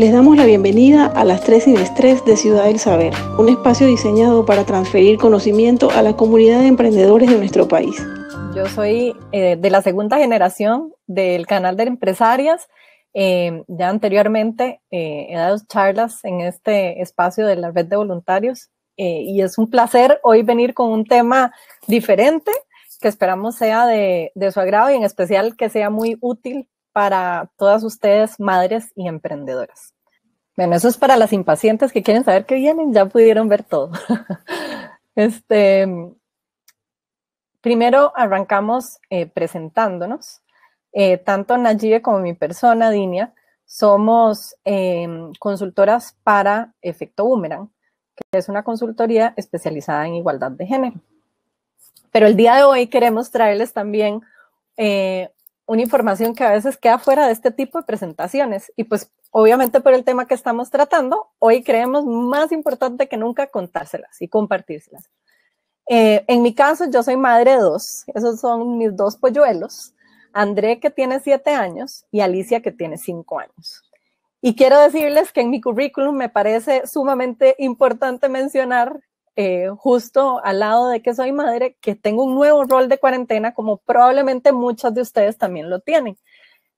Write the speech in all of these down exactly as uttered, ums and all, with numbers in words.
Les damos la bienvenida a las tres sin estrés de Ciudad del Saber, un espacio diseñado para transferir conocimiento a la comunidad de emprendedores de nuestro país. Yo soy eh, de la segunda generación del canal de empresarias. Eh, ya anteriormente eh, he dado charlas en este espacio de la red de voluntarios eh, y es un placer hoy venir con un tema diferente que esperamos sea de, de su agrado y en especial que sea muy útil para todas ustedes, madres y emprendedoras. Bueno, eso es para las impacientes que quieren saber qué vienen, ya pudieron ver todo. Este, primero arrancamos eh, presentándonos. Eh, tanto Nayibe como mi persona, Dinia, somos eh, consultoras para Efecto Boomerang, que es una consultoría especializada en igualdad de género. Pero el día de hoy queremos traerles también eh, una información que a veces queda fuera de este tipo de presentaciones. Y pues obviamente por el tema que estamos tratando, hoy creemos más importante que nunca contárselas y compartírselas. Eh, en mi caso, yo soy madre de dos, esos son mis dos polluelos. André, que tiene siete años, y Alicia, que tiene cinco años. Y quiero decirles que en mi currículum me parece sumamente importante mencionar, eh, justo al lado de que soy madre, que tengo un nuevo rol de cuarentena, como probablemente muchas de ustedes también lo tienen.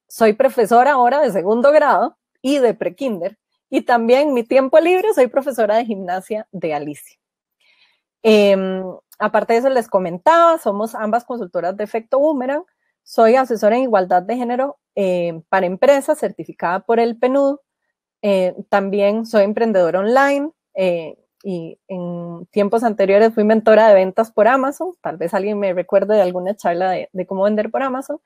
Soy profesora ahora de segundo grado y de prekinder, y también en mi tiempo libre soy profesora de gimnasia de Alicia. Eh, aparte de eso, les comentaba, somos ambas consultoras de Efecto Boomerang. Soy asesora en igualdad de género eh, para empresas, certificada por el P N U D. Eh, también soy emprendedora online eh, y en tiempos anteriores fui mentora de ventas por Amazon. Tal vez alguien me recuerde de alguna charla de, de cómo vender por Amazon.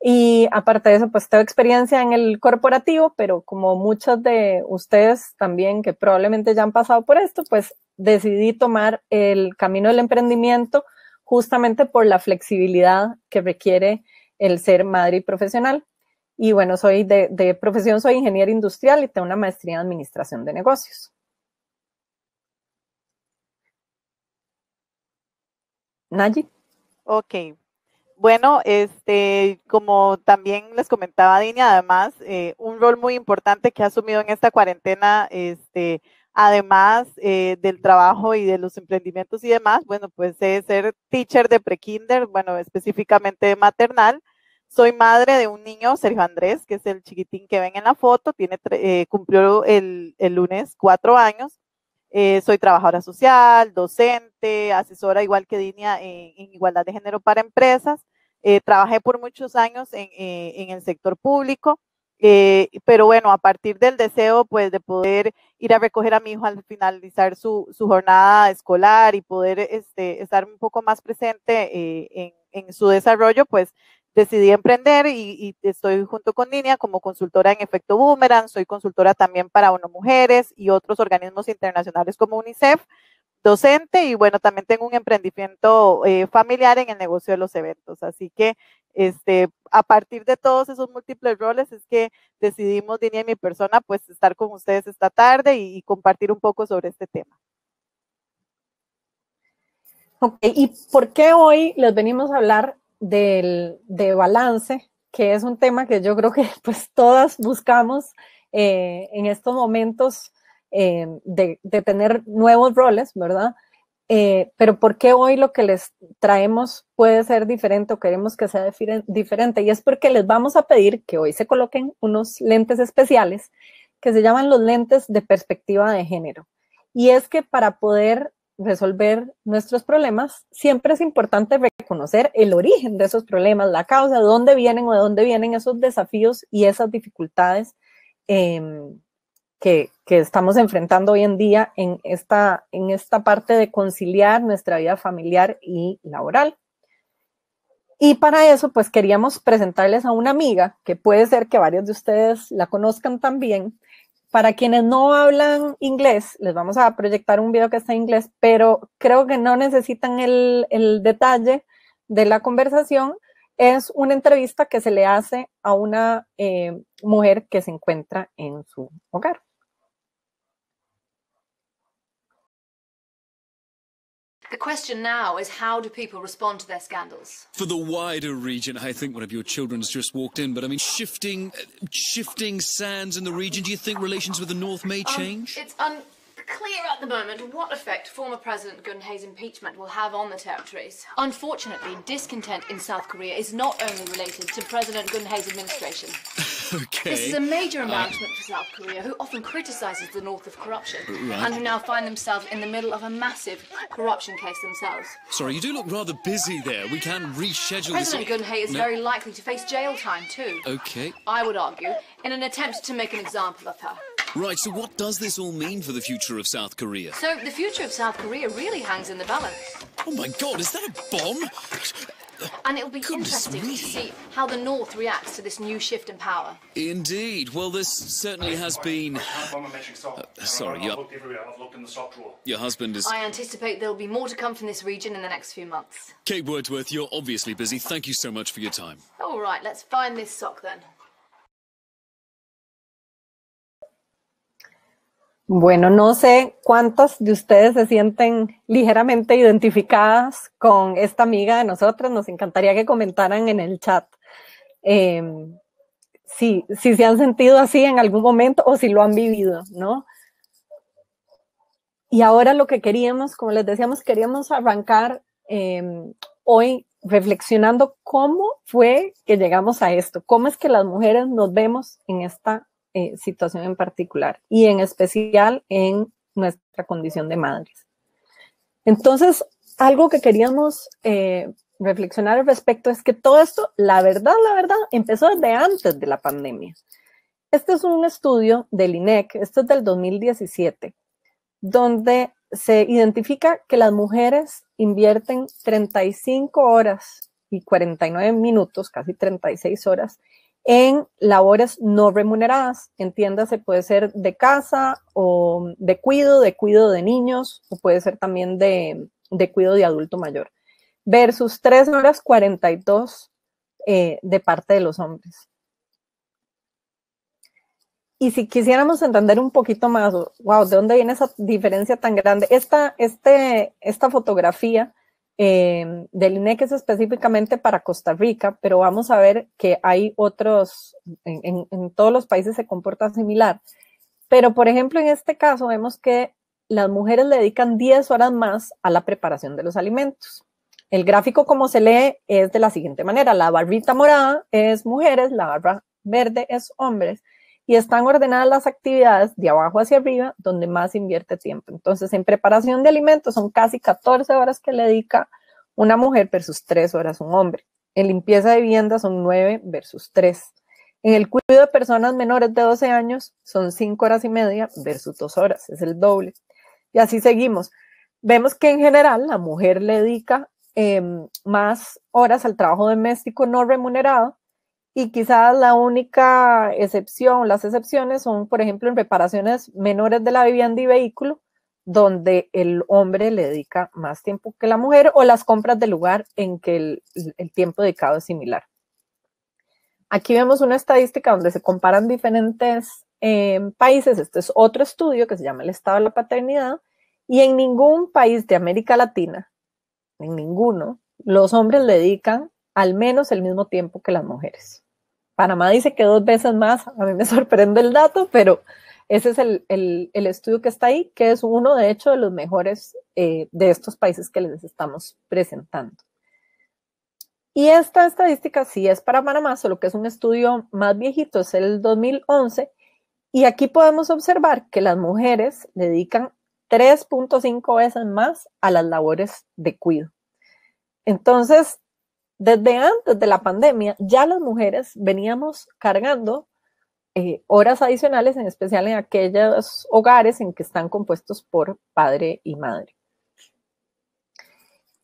Y aparte de eso, pues tengo experiencia en el corporativo, pero como muchas de ustedes también que probablemente ya han pasado por esto, pues decidí tomar el camino del emprendimiento justamente por la flexibilidad que requiere el ser madre y profesional. Y bueno, soy de, de profesión, soy ingeniera industrial y tengo una maestría en administración de negocios. Nayi. Ok. Bueno, este, como también les comentaba Dinia, además, eh, un rol muy importante que ha asumido en esta cuarentena, este, además eh, del trabajo y de los emprendimientos y demás, bueno, pues es ser teacher de prekinder, bueno, específicamente de maternal. Soy madre de un niño, Sergio Andrés, que es el chiquitín que ven en la foto, tiene eh, cumplió el, el lunes cuatro años. Eh, soy trabajadora social, docente, asesora igual que Dinia en, en igualdad de género para empresas. Eh, trabajé por muchos años en, eh, en el sector público. Eh, pero bueno, a partir del deseo pues de poder ir a recoger a mi hijo al finalizar su, su jornada escolar y poder este, estar un poco más presente eh, en, en su desarrollo, pues decidí emprender y, y estoy junto con Dinia como consultora en Efecto Boomerang, soy consultora también para ONU Mujeres y otros organismos internacionales como UNICEF, docente y bueno, también tengo un emprendimiento eh, familiar en el negocio de los eventos, así que Este, a partir de todos esos múltiples roles es que decidimos, Dinia y mi persona, pues estar con ustedes esta tarde y, y compartir un poco sobre este tema. Ok, ¿y por qué hoy les venimos a hablar del, de balance? Que es un tema que yo creo que pues todas buscamos eh, en estos momentos eh, de, de tener nuevos roles, ¿verdad? Eh, pero ¿por qué hoy lo que les traemos puede ser diferente o queremos que sea diferente? Y es porque les vamos a pedir que hoy se coloquen unos lentes especiales que se llaman los lentes de perspectiva de género. Y es que para poder resolver nuestros problemas siempre es importante reconocer el origen de esos problemas, la causa, de dónde vienen o de dónde vienen esos desafíos y esas dificultades eh, Que, que estamos enfrentando hoy en día en esta, en esta parte de conciliar nuestra vida familiar y laboral. Y para eso, pues queríamos presentarles a una amiga, que puede ser que varios de ustedes la conozcan también. Para quienes no hablan inglés, les vamos a proyectar un video que está en inglés, pero creo que no necesitan el, el detalle de la conversación. Es una entrevista que se le hace a una eh, mujer que se encuentra en su hogar. The question now is, how do people respond to their scandals? For the wider region, I think one of your children's just walked in, but I mean, shifting, uh, shifting sands in the region, do you think relations with the North may change? Um, it's un... Clear at the moment what effect former President Gun Hae's impeachment will have on the territories. Unfortunately, discontent in South Korea is not only related to President Gun Hae's administration. Okay. This is a major embarrassment uh, for South Korea, who often criticises the North of corruption, right. and who now find themselves in the middle of a massive corruption case themselves. Sorry, you do look rather busy there. We can reschedule this. President Gun Hae is no. very likely to face jail time too. Okay. I would argue, in an attempt to make an example of her. Right, so what does this all mean for the future of South Korea? So, the future of South Korea really hangs in the balance. Oh my God, is that a bomb? And it'll be Goodness interesting me. to see how the North reacts to this new shift in power. Indeed. Well, this certainly has been... Uh, sorry, your... your husband is... I anticipate there'll be more to come from this region in the next few months. Kate Wordsworth, you're obviously busy. Thank you so much for your time. All right, let's find this sock then. Bueno, no sé cuántas de ustedes se sienten ligeramente identificadas con esta amiga de nosotros. Nos encantaría que comentaran en el chat eh, si, si se han sentido así en algún momento o si lo han vivido, ¿no? Y ahora lo que queríamos, como les decíamos, queríamos arrancar eh, hoy reflexionando cómo fue que llegamos a esto. Cómo es que las mujeres nos vemos en esta Eh, situación en particular y en especial en nuestra condición de madres. Entonces, algo que queríamos eh, reflexionar al respecto es que todo esto, la verdad, la verdad, empezó desde antes de la pandemia. Este es un estudio del I N E C, esto es del dos mil diecisiete, donde se identifica que las mujeres invierten treinta y cinco horas y cuarenta y nueve minutos, casi treinta y seis horas, en labores no remuneradas, entiéndase, puede ser de casa o de cuido, de cuido de niños, o puede ser también de, de cuido de adulto mayor, versus tres horas cuarenta y dos eh, de parte de los hombres. Y si quisiéramos entender un poquito más, wow, ¿de dónde viene esa diferencia tan grande? Esta, este, esta fotografía... Eh, del I N E C es específicamente para Costa Rica, pero vamos a ver que hay otros, en, en, en todos los países se comporta similar. Pero, por ejemplo, en este caso vemos que las mujeres le dedican diez horas más a la preparación de los alimentos. El gráfico, como se lee, es de la siguiente manera. La barrita morada es mujeres, la barra verde es hombres. Y están ordenadas las actividades de abajo hacia arriba, donde más invierte tiempo. Entonces, en preparación de alimentos son casi catorce horas que le dedica una mujer versus tres horas un hombre. En limpieza de vivienda son nueve versus tres. En el cuidado de personas menores de doce años son cinco horas y media versus dos horas. Es el doble. Y así seguimos. Vemos que en general la mujer le dedica eh, más horas al trabajo doméstico no remunerado. Y quizás la única excepción, las excepciones son, por ejemplo, en reparaciones menores de la vivienda y vehículo, donde el hombre le dedica más tiempo que la mujer, o las compras del lugar en que el, el tiempo dedicado es similar. Aquí vemos una estadística donde se comparan diferentes eh, países. Este es otro estudio que se llama el estado de la paternidad, y en ningún país de América Latina, en ninguno, los hombres le dedican al menos el mismo tiempo que las mujeres. Panamá dice que dos veces más, a mí me sorprende el dato, pero ese es el, el, el estudio que está ahí, que es uno de hecho de los mejores eh, de estos países que les estamos presentando. Y esta estadística sí es para Panamá, solo que es un estudio más viejito, es el dos mil once, y aquí podemos observar que las mujeres le dedican tres punto cinco veces más a las labores de cuido. Entonces, desde antes de la pandemia, ya las mujeres veníamos cargando eh, horas adicionales, en especial en aquellos hogares en que están compuestos por padre y madre.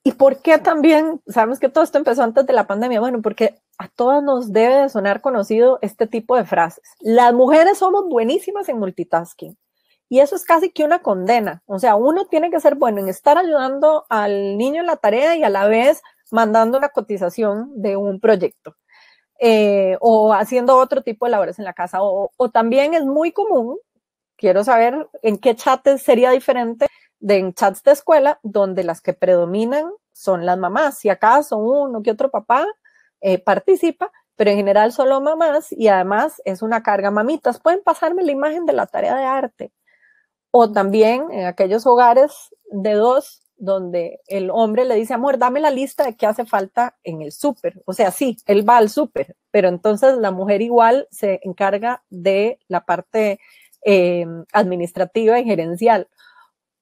¿Y por qué también? Sabemos que todo esto empezó antes de la pandemia. Bueno, porque a todas nos debe de sonar conocido este tipo de frases. Las mujeres somos buenísimas en multitasking. Y eso es casi que una condena. O sea, uno tiene que ser bueno en estar ayudando al niño en la tarea y a la vez mandando una cotización de un proyecto eh, o haciendo otro tipo de labores en la casa. O, o también es muy común, quiero saber en qué chates sería diferente, de, en chats de escuela, donde las que predominan son las mamás. Si acaso uno que otro papá eh, participa, pero en general solo mamás, y además es una carga. Mamitas, ¿pueden pasarme la imagen de la tarea de arte? O también en aquellos hogares de dos, donde el hombre le dice, amor, dame la lista de qué hace falta en el súper. O sea, sí, él va al súper, pero entonces la mujer igual se encarga de la parte eh, administrativa y gerencial.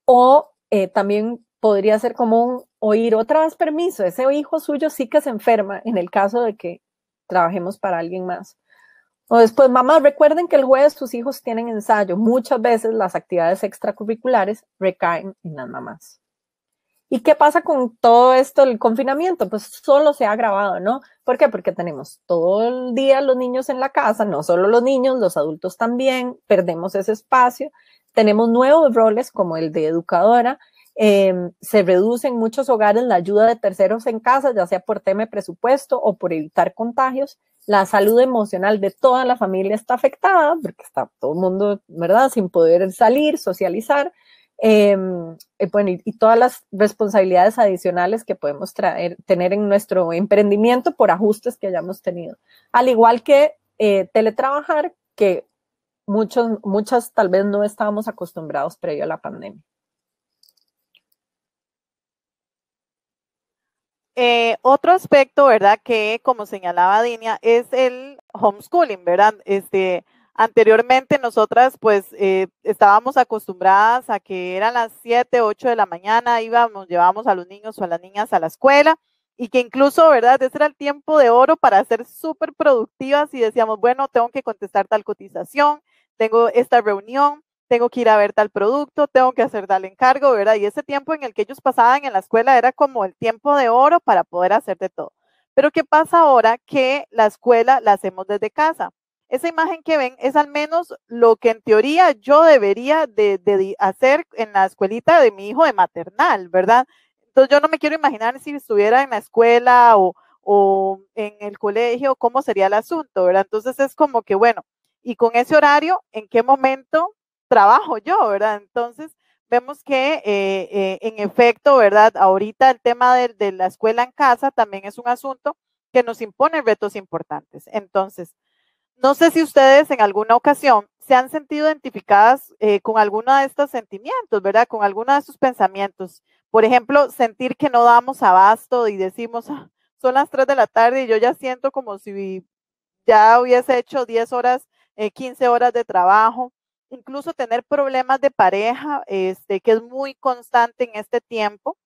O eh, también podría ser común oír otra vez permiso, ese hijo suyo sí que se enferma en el caso de que trabajemos para alguien más. O después, mamá, recuerden que el jueves sus hijos tienen ensayo. Muchas veces las actividades extracurriculares recaen en las mamás. ¿Y qué pasa con todo esto, el confinamiento? Pues solo se ha agravado, ¿no? ¿Por qué? Porque tenemos todo el día los niños en la casa, no solo los niños, los adultos también, perdemos ese espacio, tenemos nuevos roles como el de educadora, eh, se reduce en muchos hogares la ayuda de terceros en casa, ya sea por tema de presupuesto o por evitar contagios, la salud emocional de toda la familia está afectada, porque está todo el mundo, ¿verdad?, sin poder salir, socializar, Eh, eh, bueno, y, y todas las responsabilidades adicionales que podemos traer, tener en nuestro emprendimiento por ajustes que hayamos tenido. Al igual que eh, teletrabajar, que muchos, muchas tal vez no estábamos acostumbrados previo a la pandemia. Eh, otro aspecto, ¿verdad?, que como señalaba Diana, es el homeschooling, ¿verdad? Este... Anteriormente nosotras pues eh, estábamos acostumbradas a que eran las siete, ocho de la mañana, íbamos, llevábamos a los niños o a las niñas a la escuela y que incluso, ¿verdad?, ese era el tiempo de oro para ser súper productivas y decíamos, bueno, tengo que contestar tal cotización, tengo esta reunión, tengo que ir a ver tal producto, tengo que hacer tal encargo, ¿verdad? Y ese tiempo en el que ellos pasaban en la escuela era como el tiempo de oro para poder hacer de todo. Pero ¿qué pasa ahora que la escuela la hacemos desde casa? Esa imagen que ven es al menos lo que en teoría yo debería de, de hacer en la escuelita de mi hijo de maternal, ¿verdad? Entonces yo no me quiero imaginar si estuviera en la escuela o, o en el colegio, cómo sería el asunto, ¿verdad? Entonces es como que, bueno, y con ese horario, ¿en qué momento trabajo yo, ¿verdad? Entonces vemos que eh, eh, en efecto, ¿verdad?, ahorita el tema de, de la escuela en casa también es un asunto que nos impone retos importantes. Entonces, no sé si ustedes en alguna ocasión se han sentido identificadas eh, con alguno de estos sentimientos, ¿verdad? Con alguno de estos pensamientos. Por ejemplo, sentir que no damos abasto y decimos, ah, son las tres de la tarde y yo ya siento como si ya hubiese hecho diez horas, eh, quince horas de trabajo. Incluso tener problemas de pareja, este, que es muy constante en este tiempo.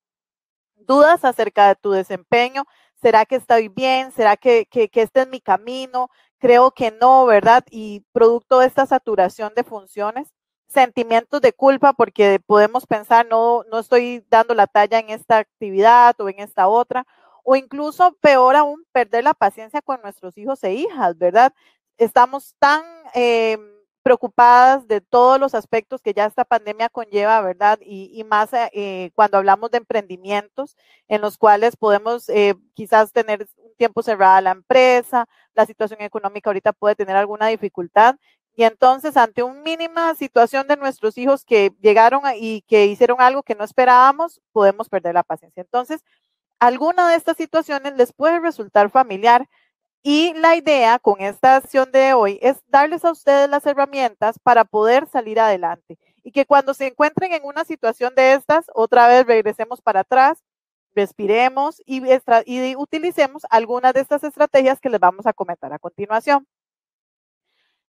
Dudas acerca de tu desempeño. ¿Será que estoy bien? ¿Será que, que, que este es mi camino? Creo que no, ¿verdad? Y producto de esta saturación de funciones, sentimientos de culpa porque podemos pensar no, no estoy dando la talla en esta actividad o en esta otra, o incluso peor aún, perder la paciencia con nuestros hijos e hijas, ¿verdad? Estamos tan eh, preocupadas de todos los aspectos que ya esta pandemia conlleva, ¿verdad? Y, y más eh, cuando hablamos de emprendimientos en los cuales podemos eh, quizás tener tiempo cerrada la empresa, la situación económica ahorita puede tener alguna dificultad y entonces ante una mínima situación de nuestros hijos que llegaron y que hicieron algo que no esperábamos, podemos perder la paciencia. Entonces, alguna de estas situaciones les puede resultar familiar y la idea con esta acción de hoy es darles a ustedes las herramientas para poder salir adelante y que cuando se encuentren en una situación de estas, otra vez regresemos para atrás, respiremos y, y utilicemos algunas de estas estrategias que les vamos a comentar a continuación.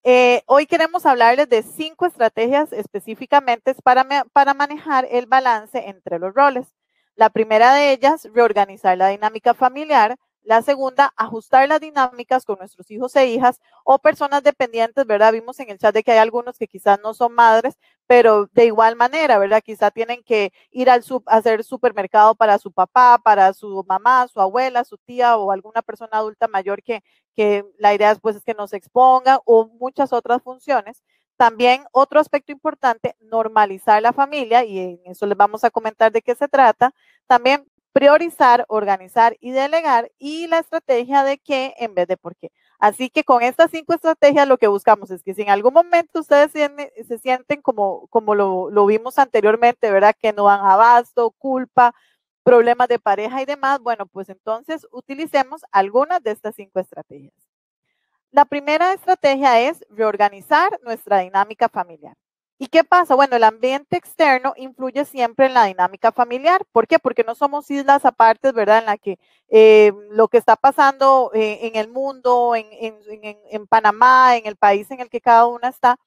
Eh, hoy queremos hablarles de cinco estrategias específicamente para, para manejar el balance entre los roles. La primera de ellas, reorganizar la dinámica familiar. La segunda, ajustar las dinámicas con nuestros hijos e hijas o personas dependientes, ¿verdad? Vimos en el chat de que hay algunos que quizás no son madres, pero de igual manera, ¿verdad? Quizás tienen que ir al sub, hacer supermercado para su papá, para su mamá, su abuela, su tía o alguna persona adulta mayor que, que la idea es, pues, es que nos exponga o muchas otras funciones. También otro aspecto importante, normalizar la familia y en eso les vamos a comentar de qué se trata. También priorizar, organizar y delegar y la estrategia de qué en vez de por qué. Así que con estas cinco estrategias lo que buscamos es que si en algún momento ustedes se sienten como, como lo, lo vimos anteriormente, ¿verdad? Que no dan abasto, culpa, problemas de pareja y demás, bueno, pues entonces utilicemos algunas de estas cinco estrategias. La primera estrategia es reorganizar nuestra dinámica familiar. ¿Y qué pasa? Bueno, el ambiente externo influye siempre en la dinámica familiar. ¿Por qué? Porque no somos islas aparte, ¿verdad? En la que eh, lo que está pasando eh, en el mundo, en, en, en, en Panamá, en el país en el que cada una está,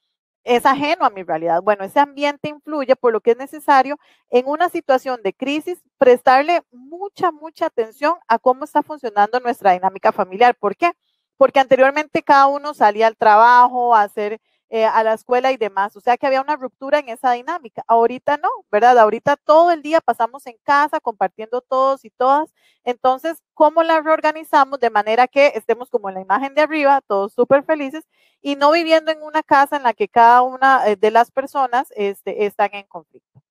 es ajeno a mi realidad. Bueno, ese ambiente influye, por lo que es necesario en una situación de crisis prestarle mucha, mucha atención a cómo está funcionando nuestra dinámica familiar. ¿Por qué? Porque anteriormente cada uno salía al trabajo, a hacer... Eh, a la escuela y demás, o sea que había una ruptura en esa dinámica. Ahorita no, ¿verdad? Ahorita todo el día pasamos en casa compartiendo todos y todas. Entonces, ¿cómo la reorganizamos de manera que estemos como en la imagen de arriba, todos súper felices y no viviendo en una casa en la que cada una de las personas este, están en conflicto?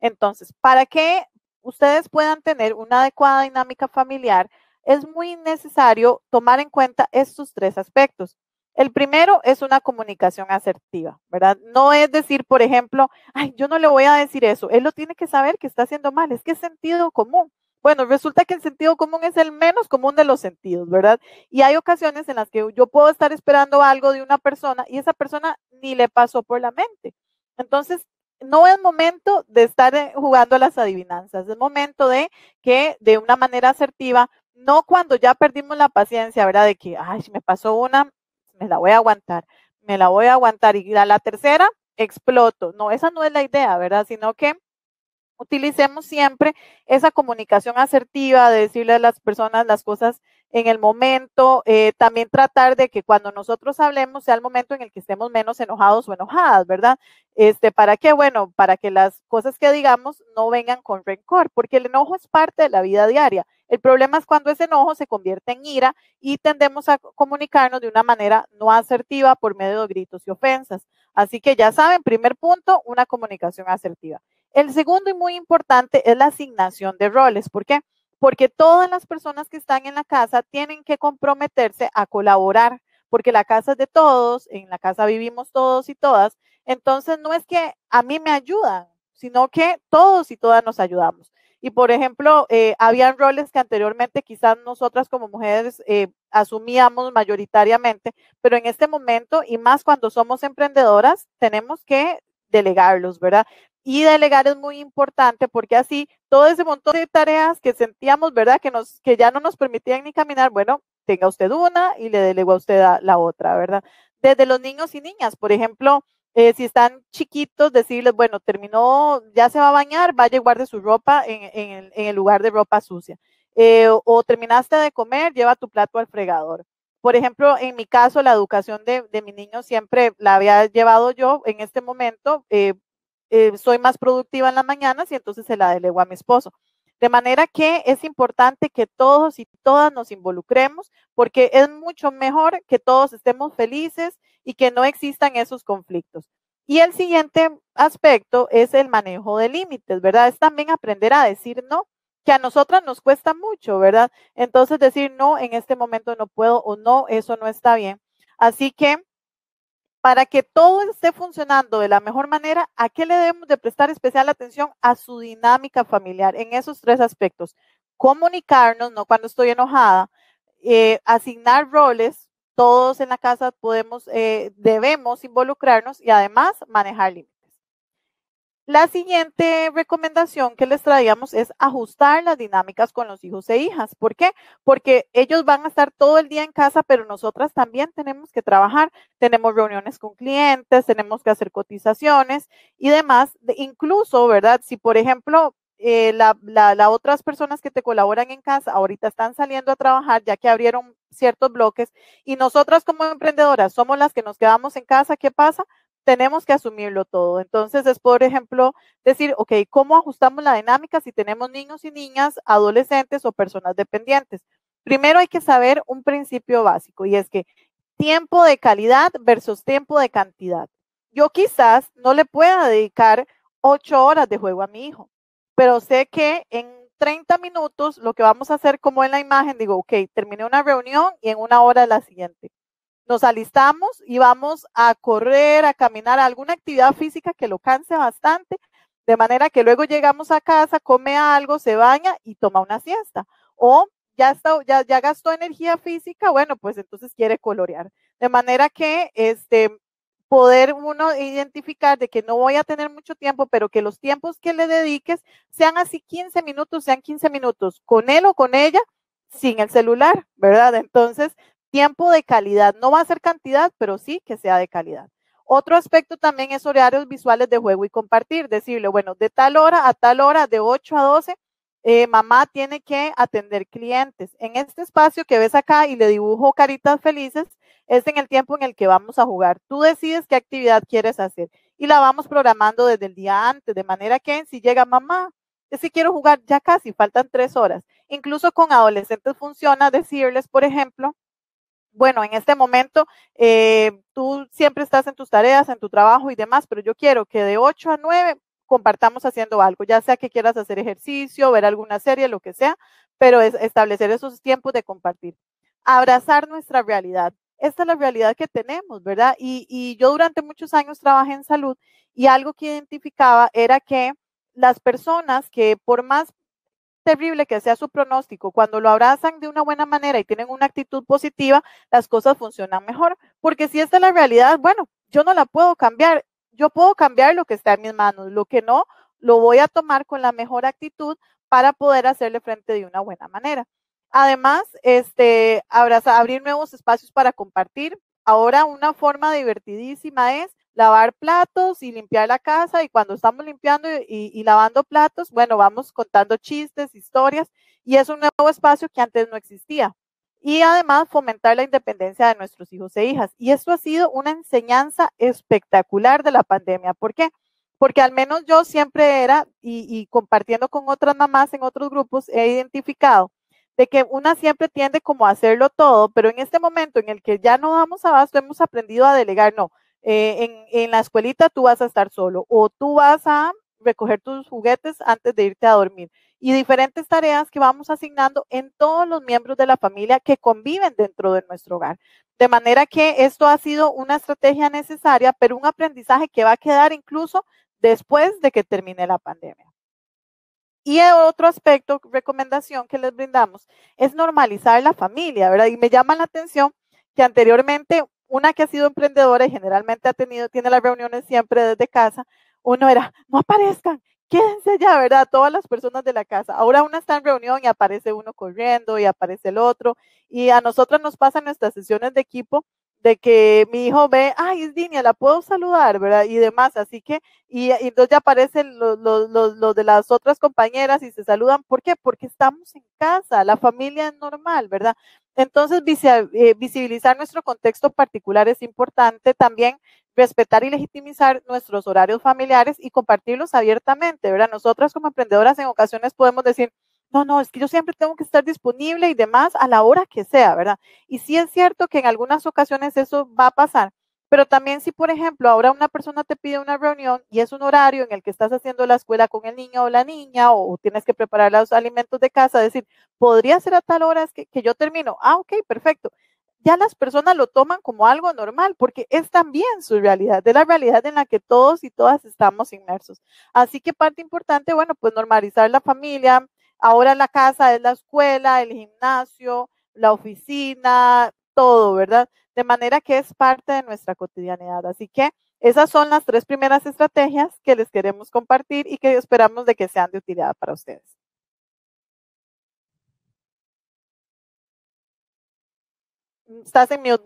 Entonces, para que ustedes puedan tener una adecuada dinámica familiar, es muy necesario tomar en cuenta estos tres aspectos. El primero es una comunicación asertiva, ¿verdad? No es decir, por ejemplo, ay, yo no le voy a decir eso, él lo tiene que saber que está haciendo mal, es que es sentido común. Bueno, resulta que el sentido común es el menos común de los sentidos, ¿verdad? Y hay ocasiones en las que yo puedo estar esperando algo de una persona y esa persona ni le pasó por la mente. Entonces, no es momento de estar jugando a las adivinanzas, es momento de que de una manera asertiva, no cuando ya perdimos la paciencia, ¿verdad? De que, ay, me pasó una... me la voy a aguantar, me la voy a aguantar y a la tercera exploto. No, esa no es la idea, ¿verdad? Sino que utilicemos siempre esa comunicación asertiva de decirle a las personas las cosas en el momento, eh, también tratar de que cuando nosotros hablemos sea el momento en el que estemos menos enojados o enojadas, ¿verdad? Este, ¿para qué? Bueno, para que las cosas que digamos no vengan con rencor, porque el enojo es parte de la vida diaria. El problema es cuando ese enojo se convierte en ira y tendemos a comunicarnos de una manera no asertiva por medio de gritos y ofensas. Así que ya saben, primer punto, una comunicación asertiva. El segundo y muy importante es la asignación de roles. ¿Por qué? Porque todas las personas que están en la casa tienen que comprometerse a colaborar, porque la casa es de todos, en la casa vivimos todos y todas. Entonces no es que a mí me ayudan, sino que todos y todas nos ayudamos. Y por ejemplo, eh, habían roles que anteriormente quizás nosotras como mujeres eh, asumíamos mayoritariamente, pero en este momento y más cuando somos emprendedoras, tenemos que delegarlos, ¿verdad? Y delegar es muy importante porque así todo ese montón de tareas que sentíamos, ¿verdad? Que, nos, que ya no nos permitían ni caminar, bueno, tenga usted una y le delego a usted a la otra, ¿verdad? Desde los niños y niñas, por ejemplo, Eh, si están chiquitos, decirles, bueno, terminó, ya se va a bañar, vaya y guarde su ropa en, en, en el lugar de ropa sucia. Eh, o, o terminaste de comer, lleva tu plato al fregador. Por ejemplo, en mi caso, la educación de, de mi niño siempre la había llevado yo. En este momento, eh, eh, soy más productiva en las mañanas y entonces se la delego a mi esposo. De manera que es importante que todos y todas nos involucremos porque es mucho mejor que todos estemos felices y que no existan esos conflictos. Y el siguiente aspecto es el manejo de límites, ¿verdad? Es también aprender a decir no, que a nosotras nos cuesta mucho, ¿verdad? Entonces decir no, en este momento no puedo o no, eso no está bien. Así que para que todo esté funcionando de la mejor manera, ¿a qué le debemos de prestar especial atención? A su dinámica familiar en esos tres aspectos. Comunicarnos, no cuando estoy enojada, eh, asignar roles, todos en la casa podemos, eh, debemos involucrarnos y además manejar límites. La siguiente recomendación que les traíamos es ajustar las dinámicas con los hijos e hijas. ¿Por qué? Porque ellos van a estar todo el día en casa, pero nosotras también tenemos que trabajar. Tenemos reuniones con clientes, tenemos que hacer cotizaciones y demás. De, incluso, ¿verdad? Si, por ejemplo, eh, las la, la otras personas que te colaboran en casa ahorita están saliendo a trabajar ya que abrieron ciertos bloques y nosotras como emprendedoras somos las que nos quedamos en casa, ¿qué pasa? Tenemos que asumirlo todo. Entonces es, por ejemplo, decir, ok, ¿cómo ajustamos la dinámica si tenemos niños y niñas, adolescentes o personas dependientes? Primero hay que saber un principio básico y es que tiempo de calidad versus tiempo de cantidad. Yo quizás no le pueda dedicar ocho horas de juego a mi hijo, pero sé que en treinta minutos lo que vamos a hacer como en la imagen, digo, ok, terminé una reunión y en una hora la siguiente. Nos alistamos y vamos a correr, a caminar, a alguna actividad física que lo canse bastante, de manera que luego llegamos a casa, come algo, se baña y toma una siesta. O ya, está, ya, ya gastó energía física, bueno, pues entonces quiere colorear. De manera que este, poder uno identificar de que no voy a tener mucho tiempo, pero que los tiempos que le dediques sean así quince minutos, sean quince minutos con él o con ella, sin el celular, ¿verdad? Entonces, tiempo de calidad. No va a ser cantidad, pero sí que sea de calidad. Otro aspecto también es horarios visuales de juego y compartir. Decirle, bueno, de tal hora a tal hora, de ocho a doce, eh, mamá tiene que atender clientes. En este espacio que ves acá y le dibujo caritas felices, es en el tiempo en el que vamos a jugar. Tú decides qué actividad quieres hacer y la vamos programando desde el día antes, de manera que si llega mamá, si quiero jugar ya casi, faltan tres horas. Incluso con adolescentes funciona decirles, por ejemplo, bueno, en este momento eh, tú siempre estás en tus tareas, en tu trabajo y demás, pero yo quiero que de ocho a nueve compartamos haciendo algo, ya sea que quieras hacer ejercicio, ver alguna serie, lo que sea, pero es establecer esos tiempos de compartir. Abrazar nuestra realidad. Esta es la realidad que tenemos, ¿verdad? Y, y yo durante muchos años trabajé en salud y algo que identificaba era que las personas que por más terrible que sea su pronóstico, cuando lo abrazan de una buena manera y tienen una actitud positiva, las cosas funcionan mejor. Porque si esta es la realidad, bueno, yo no la puedo cambiar. Yo puedo cambiar lo que está en mis manos. Lo que no, lo voy a tomar con la mejor actitud para poder hacerle frente de una buena manera. Además, este, abrazar, abrir nuevos espacios para compartir. Ahora una forma divertidísima es lavar platos y limpiar la casa, y cuando estamos limpiando y, y lavando platos, bueno, vamos contando chistes, historias, y es un nuevo espacio que antes no existía. Y además fomentar la independencia de nuestros hijos e hijas. Y esto ha sido una enseñanza espectacular de la pandemia. ¿Por qué? Porque al menos yo siempre era, y, y compartiendo con otras mamás en otros grupos, he identificado de que una siempre tiende como a hacerlo todo, pero en este momento en el que ya no damos abasto, hemos aprendido a delegar, no. Eh, en, en la escuelita tú vas a estar solo, o tú vas a recoger tus juguetes antes de irte a dormir, y diferentes tareas que vamos asignando en todos los miembros de la familia que conviven dentro de nuestro hogar, de manera que esto ha sido una estrategia necesaria, pero un aprendizaje que va a quedar incluso después de que termine la pandemia. Y otro aspecto, recomendación que les brindamos, es normalizar la familia, ¿verdad? Y me llama la atención que anteriormente una que ha sido emprendedora y generalmente ha tenido, tiene las reuniones siempre desde casa, uno era, no aparezcan, quédense ya, ¿verdad? Todas las personas de la casa. Ahora una está en reunión y aparece uno corriendo y aparece el otro. Y a nosotras nos pasan nuestras sesiones de equipo de que mi hijo ve, ay, es Dinia, la puedo saludar, ¿verdad? Y demás, así que, y, y entonces ya aparecen los, los, los, los de las otras compañeras y se saludan. ¿Por qué? Porque estamos en casa, la familia es normal, ¿verdad? Entonces, visibilizar nuestro contexto particular es importante. También respetar y legitimizar nuestros horarios familiares y compartirlos abiertamente, ¿verdad? Nosotras como emprendedoras en ocasiones podemos decir, no, no, es que yo siempre tengo que estar disponible y demás a la hora que sea, ¿verdad? Y sí es cierto que en algunas ocasiones eso va a pasar, pero también si, por ejemplo, ahora una persona te pide una reunión y es un horario en el que estás haciendo la escuela con el niño o la niña, o tienes que preparar los alimentos de casa, decir, podría ser a tal hora que, que yo termino. Ah, ok, perfecto. Ya las personas lo toman como algo normal, porque es también su realidad, es la realidad en la que todos y todas estamos inmersos. Así que parte importante, bueno, pues normalizar la familia. Ahora la casa es la escuela, el gimnasio, la oficina, todo, ¿verdad? De manera que es parte de nuestra cotidianidad. Así que esas son las tres primeras estrategias que les queremos compartir y que esperamos de que sean de utilidad para ustedes. Estás en mute.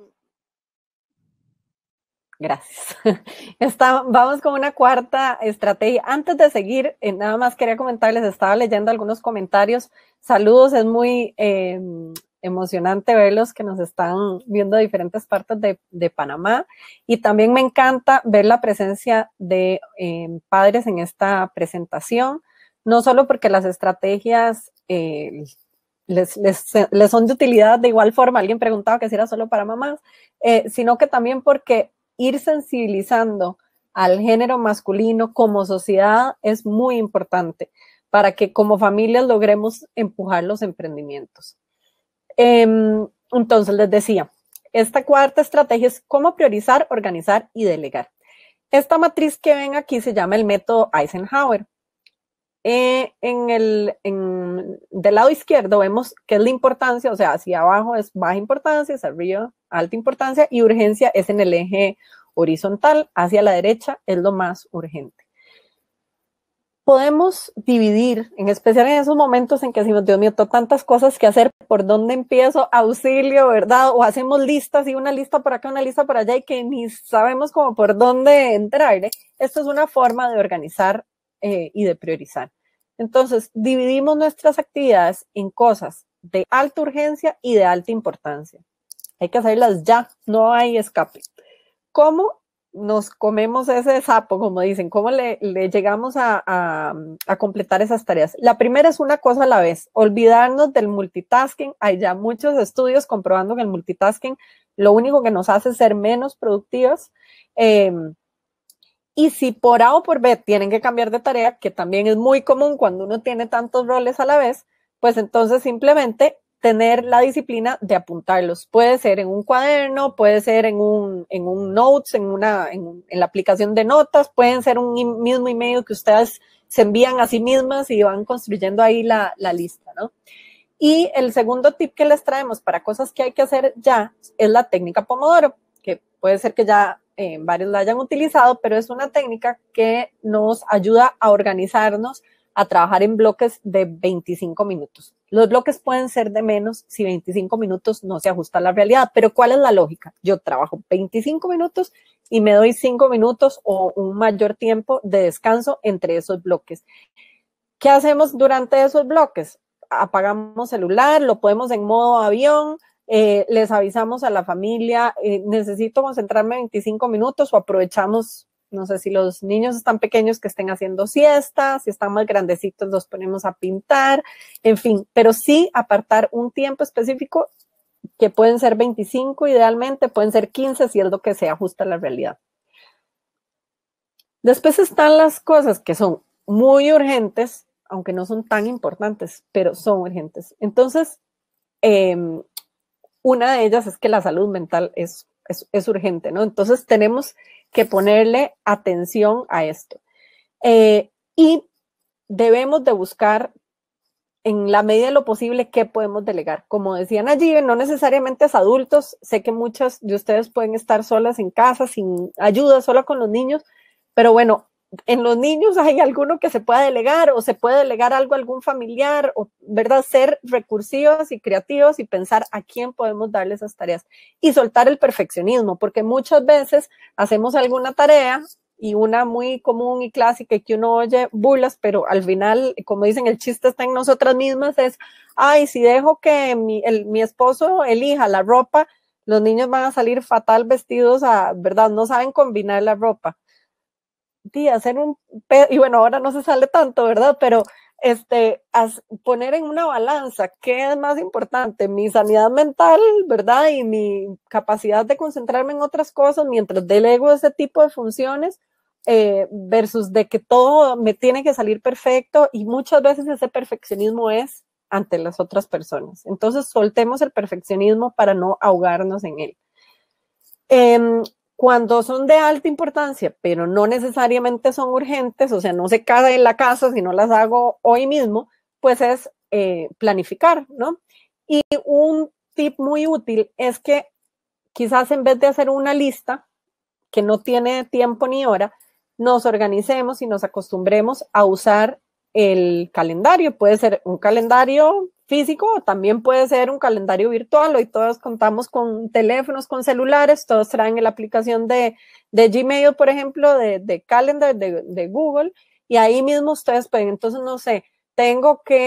Gracias. Está, vamos con una cuarta estrategia. Antes de seguir, eh, nada más quería comentarles, estaba leyendo algunos comentarios. Saludos, es muy eh, emocionante verlos que nos están viendo de diferentes partes de, de Panamá. Y también me encanta ver la presencia de eh, padres en esta presentación, no solo porque las estrategias eh, Les, les, les son de utilidad de igual forma, alguien preguntaba que si era solo para mamás, eh, sino que también porque ir sensibilizando al género masculino como sociedad es muy importante para que como familias logremos empujar los emprendimientos. Eh, entonces les decía, Esta cuarta estrategia es cómo priorizar, organizar y delegar. Esta matriz que ven aquí se llama el método Eisenhower. Eh, en el, en, del lado izquierdo vemos qué es la importancia, o sea, hacia abajo es baja importancia, hacia arriba alta importancia y urgencia es en el eje horizontal, hacia la derecha es lo más urgente. Podemos dividir, en especial en esos momentos en que decimos, Dios mío, tengo tantas cosas que hacer, ¿por dónde empiezo? Auxilio, ¿verdad? O hacemos listas y una lista por acá, una lista por allá y que ni sabemos como por dónde entrar, ¿eh? Esto es una forma de organizar Eh, y de priorizar. Entonces, dividimos nuestras actividades en cosas de alta urgencia y de alta importancia. Hay que hacerlas ya, no hay escape. ¿Cómo nos comemos ese sapo, como dicen? ¿Cómo le, le llegamos a, a, a completar esas tareas? La primera es una cosa a la vez, olvidarnos del multitasking. Hay ya muchos estudios comprobando que el multitasking lo único que nos hace es ser menos productivas. Eh, Y si por A o por B tienen que cambiar de tarea, que también es muy común cuando uno tiene tantos roles a la vez, pues entonces simplemente tener la disciplina de apuntarlos. Puede ser en un cuaderno, puede ser en un, en un notes, en, una, en, en la aplicación de notas, pueden ser un mismo email que ustedes se envían a sí mismas y van construyendo ahí la, la lista, ¿no? Y el segundo tip que les traemos para cosas que hay que hacer ya es la técnica Pomodoro, que puede ser que ya... Eh, varios la hayan utilizado, pero es una técnica que nos ayuda a organizarnos, a trabajar en bloques de veinticinco minutos. Los bloques pueden ser de menos si veinticinco minutos no se ajusta a la realidad, pero ¿cuál es la lógica? Yo trabajo veinticinco minutos y me doy cinco minutos o un mayor tiempo de descanso entre esos bloques. ¿Qué hacemos durante esos bloques? Apagamos celular, lo ponemos en modo avión, Eh, les avisamos a la familia, eh, necesito concentrarme veinticinco minutos o aprovechamos, no sé si los niños están pequeños que estén haciendo siestas, si están más grandecitos los ponemos a pintar, en fin, pero sí apartar un tiempo específico que pueden ser veinticinco idealmente, pueden ser quince si es lo que se ajusta a la realidad. Después están las cosas que son muy urgentes, aunque no son tan importantes, pero son urgentes. Entonces, eh, una de ellas es que la salud mental es, es, es urgente, ¿no? Entonces tenemos que ponerle atención a esto. Eh, y debemos de buscar en la medida de lo posible qué podemos delegar. Como decían allí, no necesariamente es adultos. Sé que muchas de ustedes pueden estar solas en casa, sin ayuda, sola con los niños. Pero bueno, en los niños hay alguno que se pueda delegar o se puede delegar algo a algún familiar, o, ¿verdad? Ser recursivos y creativos y pensar a quién podemos darle esas tareas y soltar el perfeccionismo, porque muchas veces hacemos alguna tarea y una muy común y clásica que uno oye burlas, pero al final, como dicen, el chiste está en nosotras mismas, es, ay, si dejo que mi, el, mi esposo elija la ropa, los niños van a salir fatal vestidos, a, ¿verdad? No saben combinar la ropa. Y hacer un pedo, y bueno, ahora no se sale tanto, ¿verdad? Pero este, as, poner en una balanza qué es más importante, mi sanidad mental, ¿verdad? Y mi capacidad de concentrarme en otras cosas mientras delego ese tipo de funciones eh, versus de que todo me tiene que salir perfecto y muchas veces ese perfeccionismo es ante las otras personas. Entonces soltemos el perfeccionismo para no ahogarnos en él. Eh, Cuando son de alta importancia, pero no necesariamente son urgentes, o sea, no se cae en la casa si no las hago hoy mismo, pues es eh, planificar, ¿no? Y un tip muy útil es que quizás en vez de hacer una lista que no tiene tiempo ni hora, nos organicemos y nos acostumbremos a usar el calendario. Puede ser un calendario físico o también puede ser un calendario virtual. Hoy todos contamos con teléfonos, con celulares, todos traen la aplicación de, de Gmail, por ejemplo, de, de Calendar, de, de Google, y ahí mismo ustedes pueden, entonces, no sé, tengo que,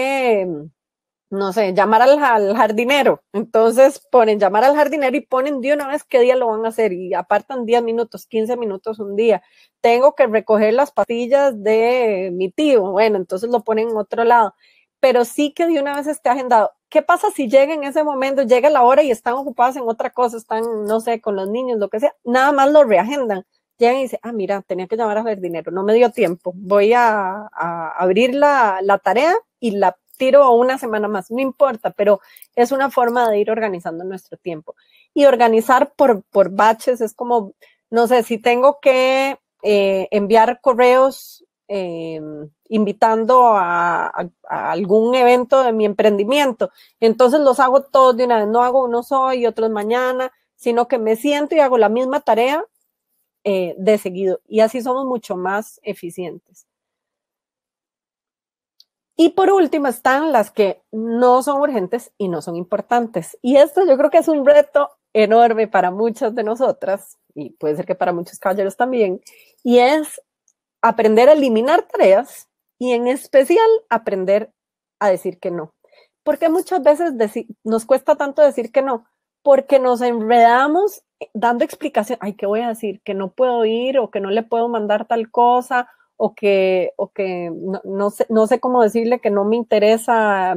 no sé, llamar al, al jardinero, entonces ponen llamar al jardinero y ponen de una vez qué día lo van a hacer y apartan diez minutos, quince minutos un día. Tengo que recoger las pastillas de mi tío, bueno, entonces lo ponen en otro lado. Pero sí que de una vez esté agendado. ¿Qué pasa si llega en ese momento, llega la hora y están ocupadas en otra cosa, están, no sé, con los niños, lo que sea? Nada más lo reagendan. Llegan y dicen, ah, mira, tenía que llamar a jardinero, no me dio tiempo. Voy a, a abrir la, la tarea y la tiro una semana más, no importa, pero es una forma de ir organizando nuestro tiempo. Y organizar por, por batches es como, no sé, si tengo que eh, enviar correos eh, invitando a, a, a algún evento de mi emprendimiento, entonces los hago todos de una vez, no hago unos hoy y otros mañana, sino que me siento y hago la misma tarea eh, de seguido, y así somos mucho más eficientes. Y por último están las que no son urgentes y no son importantes. Y esto yo creo que es un reto enorme para muchas de nosotras, y puede ser que para muchos caballeros también, y es aprender a eliminar tareas y en especial aprender a decir que no. Porque muchas veces nos cuesta tanto decir que no, porque nos enredamos dando explicaciones. Ay, ¿qué voy a decir? Que no puedo ir, o que no le puedo mandar tal cosa, o que, o que no, no, sé, no sé cómo decirle que no me interesa,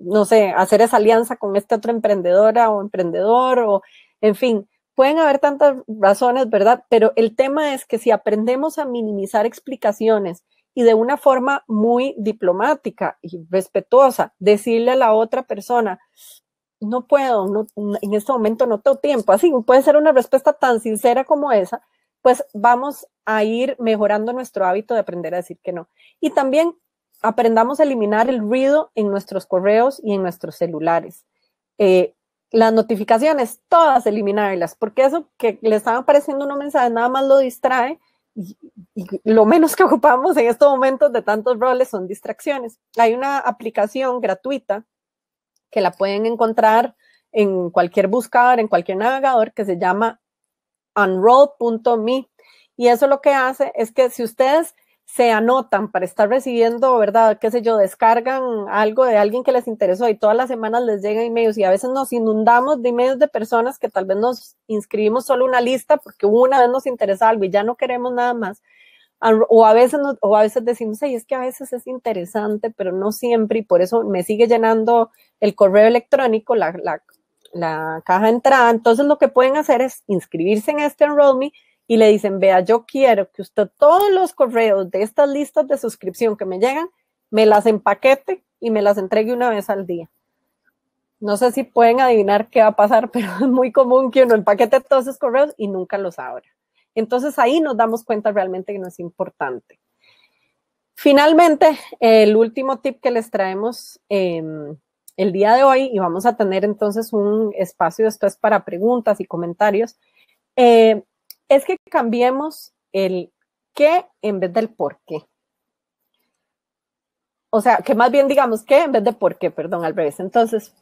no sé, hacer esa alianza con esta otra emprendedora o emprendedor, o en fin, pueden haber tantas razones, ¿verdad? Pero el tema es que si aprendemos a minimizar explicaciones y de una forma muy diplomática y respetuosa, decirle a la otra persona, no puedo, no, en este momento no tengo tiempo, así puede ser una respuesta tan sincera como esa, pues vamos a ir mejorando nuestro hábito de aprender a decir que no. Y también aprendamos a eliminar el ruido en nuestros correos y en nuestros celulares. Eh, las notificaciones, todas eliminarlas, porque eso que le están apareciendo unos mensajes nada más lo distrae, y, y lo menos que ocupamos en estos momentos de tantos roles son distracciones. Hay una aplicación gratuita que la pueden encontrar en cualquier buscador, en cualquier navegador, que se llama Unroll punto me, y eso lo que hace es que si ustedes se anotan para estar recibiendo, ¿verdad? Qué sé yo, descargan algo de alguien que les interesó y todas las semanas les llegan emails, y a veces nos inundamos de emails de personas que tal vez nos inscribimos solo una lista porque una vez nos interesa algo y ya no queremos nada más, o a veces, nos, o a veces decimos, ay, es que a veces es interesante, pero no siempre, y por eso me sigue llenando el correo electrónico, la, la la caja de entrada. Entonces lo que pueden hacer es inscribirse en este Enroll punto me y le dicen, vea, yo quiero que usted todos los correos de estas listas de suscripción que me llegan, me las empaquete y me las entregue una vez al día. No sé si pueden adivinar qué va a pasar, pero es muy común que uno empaquete todos esos correos y nunca los abra. Entonces ahí nos damos cuenta realmente que no es importante. Finalmente, el último tip que les traemos eh, el día de hoy, y vamos a tener entonces un espacio después para preguntas y comentarios, eh, es que cambiemos el qué en vez del por qué. O sea, que más bien digamos qué en vez de por qué, perdón, al revés. Entonces,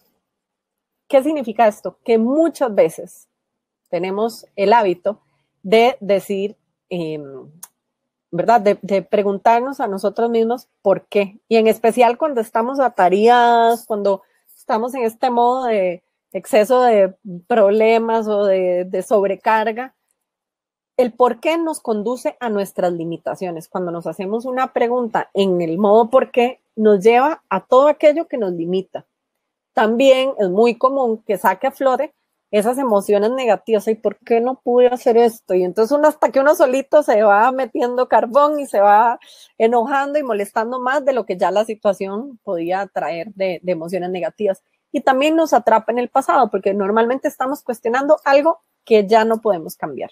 ¿qué significa esto? Que muchas veces tenemos el hábito de decir, eh, ¿verdad? De, de preguntarnos a nosotros mismos por qué. Y en especial cuando estamos atareadas, cuando estamos en este modo de exceso de problemas o de, de sobrecarga, el por qué nos conduce a nuestras limitaciones. Cuando nos hacemos una pregunta en el modo por qué, nos lleva a todo aquello que nos limita. También es muy común que saque a flote esas emociones negativas, ¿y por qué no pude hacer esto? Y entonces uno, hasta que uno solito se va metiendo carbón y se va enojando y molestando más de lo que ya la situación podía traer de, de emociones negativas. Y también nos atrapa en el pasado, porque normalmente estamos cuestionando algo que ya no podemos cambiar.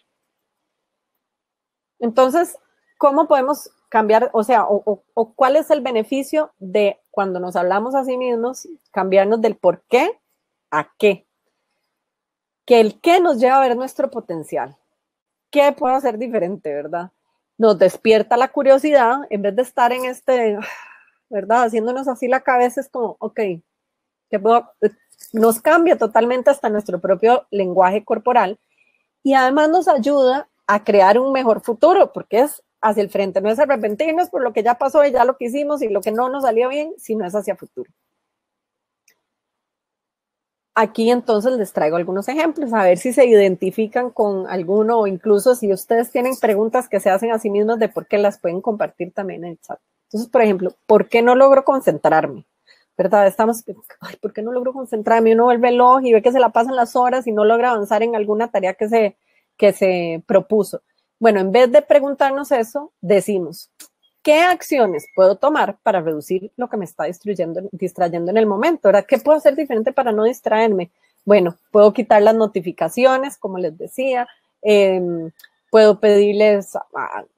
Entonces, ¿cómo podemos cambiar? O sea, o, o, o ¿cuál es el beneficio de cuando nos hablamos a sí mismos, cambiarnos del por qué a qué? Que el qué nos lleva a ver nuestro potencial. ¿Qué puedo hacer diferente, verdad? Nos despierta la curiosidad, en vez de estar en este, ¿verdad? Haciéndonos así la cabeza, es como, ok, ¿qué puedo? Nos cambia totalmente hasta nuestro propio lenguaje corporal, y además nos ayuda a crear un mejor futuro, porque es hacia el frente, no es arrepentirnos por lo que ya pasó y ya lo que hicimos y lo que no nos salió bien, sino es hacia el futuro. Aquí entonces les traigo algunos ejemplos, a ver si se identifican con alguno, o incluso si ustedes tienen preguntas que se hacen a sí mismos de por qué, las pueden compartir también en el chat. Entonces, por ejemplo, ¿por qué no logro concentrarme? ¿Verdad? Estamos, ay, ¿por qué no logro concentrarme? Uno ve el reloj y ve que se la pasan las horas y no logra avanzar en alguna tarea que se, que se propuso. Bueno, en vez de preguntarnos eso, decimos, ¿Qué acciones puedo tomar para reducir lo que me está distrayendo, distrayendo en el momento? ¿Verdad? ¿Qué puedo hacer diferente para no distraerme? Bueno, puedo quitar las notificaciones, como les decía. Eh, puedo pedirles a,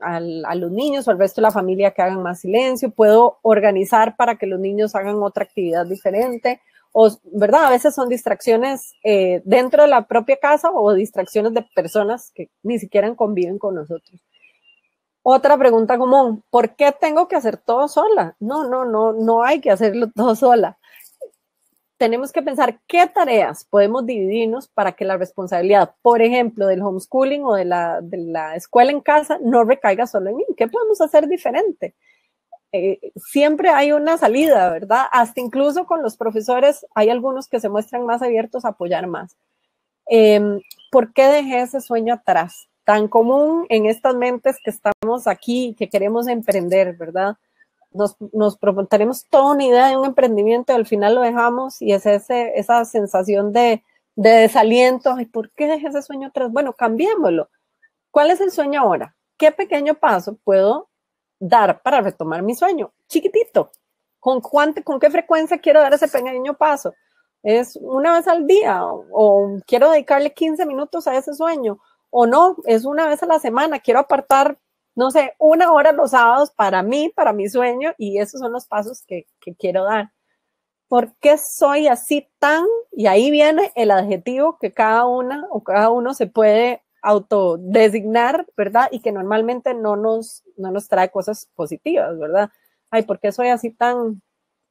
a, a los niños o al resto de la familia que hagan más silencio. Puedo organizar para que los niños hagan otra actividad diferente. O, ¿verdad? A veces son distracciones eh, dentro de la propia casa o distracciones de personas que ni siquiera conviven con nosotros. Otra pregunta común, ¿por qué tengo que hacer todo sola? No, no, no, no hay que hacerlo todo sola. Tenemos que pensar qué tareas podemos dividirnos para que la responsabilidad, por ejemplo, del homeschooling o de la, de la escuela en casa no recaiga solo en mí. ¿Qué podemos hacer diferente? Eh, siempre hay una salida, ¿verdad? Hasta incluso con los profesores hay algunos que se muestran más abiertos a apoyar más. Eh, ¿Por qué dejé ese sueño atrás? Tan común en estas mentes que estamos aquí, que queremos emprender, ¿verdad? Nos, nos proponemos toda una idea de un emprendimiento y al final lo dejamos y es ese, esa sensación de, de desaliento. Ay, ¿por qué dejé ese sueño atrás? Bueno, cambiémoslo. ¿Cuál es el sueño ahora? ¿Qué pequeño paso puedo dar para retomar mi sueño? Chiquitito. ¿Con, cuánto, con qué frecuencia quiero dar ese pequeño paso? ¿Es una vez al día? ¿O, o quiero dedicarle quince minutos a ese sueño? O no, es una vez a la semana, quiero apartar, no sé, una hora los sábados para mí, para mi sueño, y esos son los pasos que, que quiero dar. ¿Por qué soy así tan? Y ahí viene el adjetivo que cada una o cada uno se puede autodesignar, ¿verdad? Y que normalmente no nos, no nos trae cosas positivas, ¿verdad? Ay, ¿por qué soy así tan,